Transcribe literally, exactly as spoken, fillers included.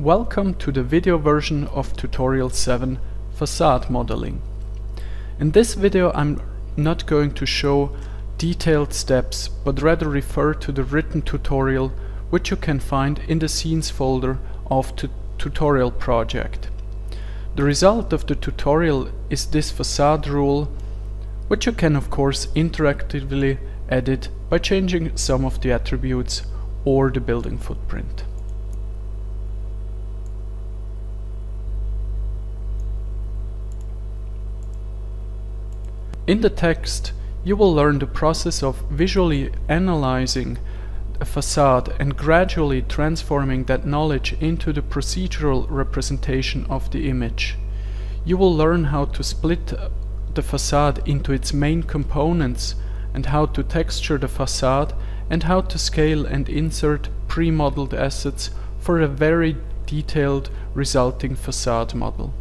Welcome to the video version of tutorial seven, Facade Modeling. In this video I'm not going to show detailed steps, but rather refer to the written tutorial which you can find in the Scenes folder of the tutorial project. The result of the tutorial is this facade rule, which you can of course interactively edit by changing some of the attributes or the building footprint. In the text, you will learn the process of visually analyzing a facade and gradually transforming that knowledge into the procedural representation of the image. You will learn how to split the facade into its main components and how to texture the facade and how to scale and insert pre-modeled assets for a very detailed resulting facade model.